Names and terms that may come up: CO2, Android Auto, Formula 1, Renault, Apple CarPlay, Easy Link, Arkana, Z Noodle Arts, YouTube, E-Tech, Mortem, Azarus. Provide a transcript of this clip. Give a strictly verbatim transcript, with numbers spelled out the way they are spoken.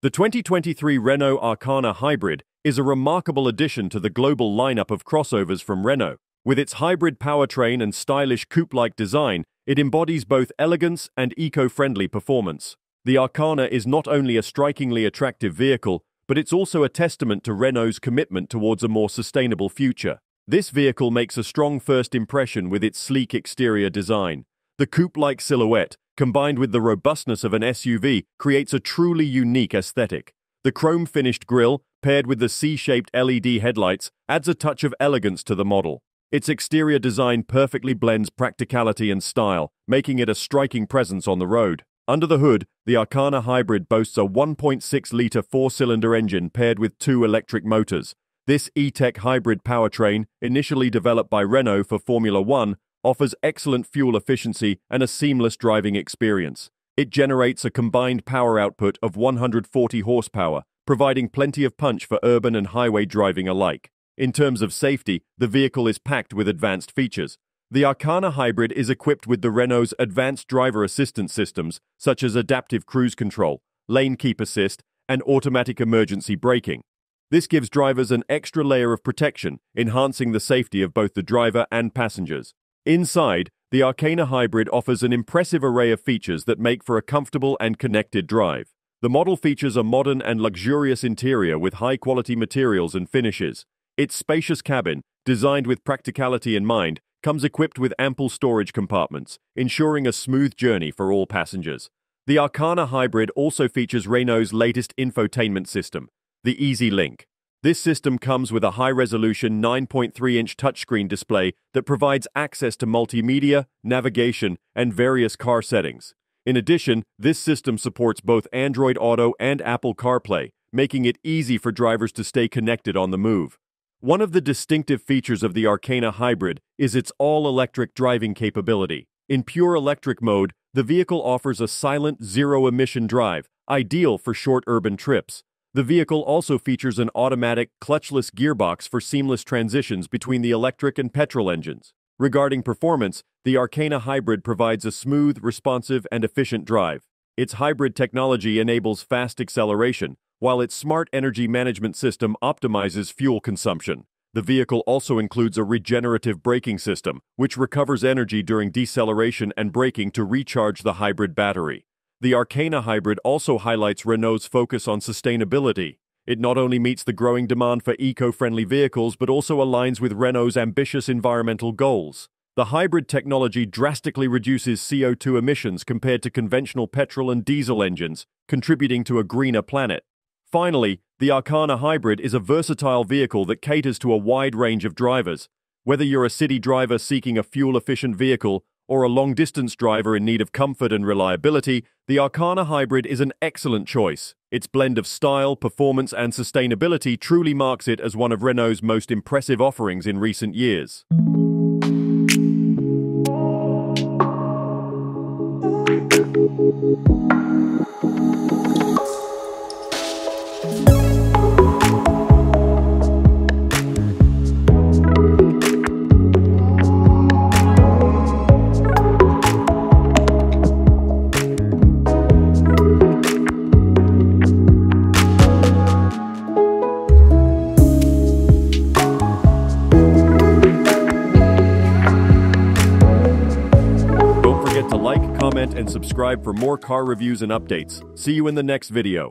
The twenty twenty-three Renault Arkana Hybrid is a remarkable addition to the global lineup of crossovers from Renault. With its hybrid powertrain and stylish coupe-like design, it embodies both elegance and eco-friendly performance. The Arkana is not only a strikingly attractive vehicle, but it's also a testament to Renault's commitment towards a more sustainable future. This vehicle makes a strong first impression with its sleek exterior design. The coupe-like silhouette, combined with the robustness of an S U V, creates a truly unique aesthetic. The chrome-finished grille, paired with the C-shaped L E D headlights, adds a touch of elegance to the model. Its exterior design perfectly blends practicality and style, making it a striking presence on the road. Under the hood, the Arkana Hybrid boasts a one point six litre four-cylinder engine paired with two electric motors. This E-Tech hybrid powertrain, initially developed by Renault for Formula one, offers excellent fuel efficiency and a seamless driving experience. It generates a combined power output of one hundred forty horsepower, providing plenty of punch for urban and highway driving alike. In terms of safety, the vehicle is packed with advanced features. The Arkana Hybrid is equipped with the Renault's advanced driver assistance systems, such as adaptive cruise control, lane keep assist, and automatic emergency braking. This gives drivers an extra layer of protection, enhancing the safety of both the driver and passengers. Inside, the Arkana Hybrid offers an impressive array of features that make for a comfortable and connected drive. The model features a modern and luxurious interior with high-quality materials and finishes. Its spacious cabin, designed with practicality in mind, comes equipped with ample storage compartments, ensuring a smooth journey for all passengers. The Arkana Hybrid also features Renault's latest infotainment system, the Easy Link. This system comes with a high-resolution nine point three inch touchscreen display that provides access to multimedia, navigation, and various car settings. In addition, this system supports both Android Auto and Apple CarPlay, making it easy for drivers to stay connected on the move. One of the distinctive features of the Arkana Hybrid is its all-electric driving capability. In pure electric mode, the vehicle offers a silent, zero-emission drive, ideal for short urban trips. The vehicle also features an automatic, clutchless gearbox for seamless transitions between the electric and petrol engines. Regarding performance, the Arkana Hybrid provides a smooth, responsive, and efficient drive. Its hybrid technology enables fast acceleration, while its smart energy management system optimizes fuel consumption. The vehicle also includes a regenerative braking system, which recovers energy during deceleration and braking to recharge the hybrid battery. The Arkana Hybrid also highlights Renault's focus on sustainability. It not only meets the growing demand for eco-friendly vehicles but also aligns with Renault's ambitious environmental goals. The hybrid technology drastically reduces C O two emissions compared to conventional petrol and diesel engines, contributing to a greener planet. Finally, the Arkana Hybrid is a versatile vehicle that caters to a wide range of drivers. Whether you're a city driver seeking a fuel-efficient vehicle, or a long-distance driver in need of comfort and reliability, the Arkana Hybrid is an excellent choice. Its blend of style, performance, and sustainability truly marks it as one of Renault's most impressive offerings in recent years. Comment and subscribe for more car reviews and updates. See you in the next video.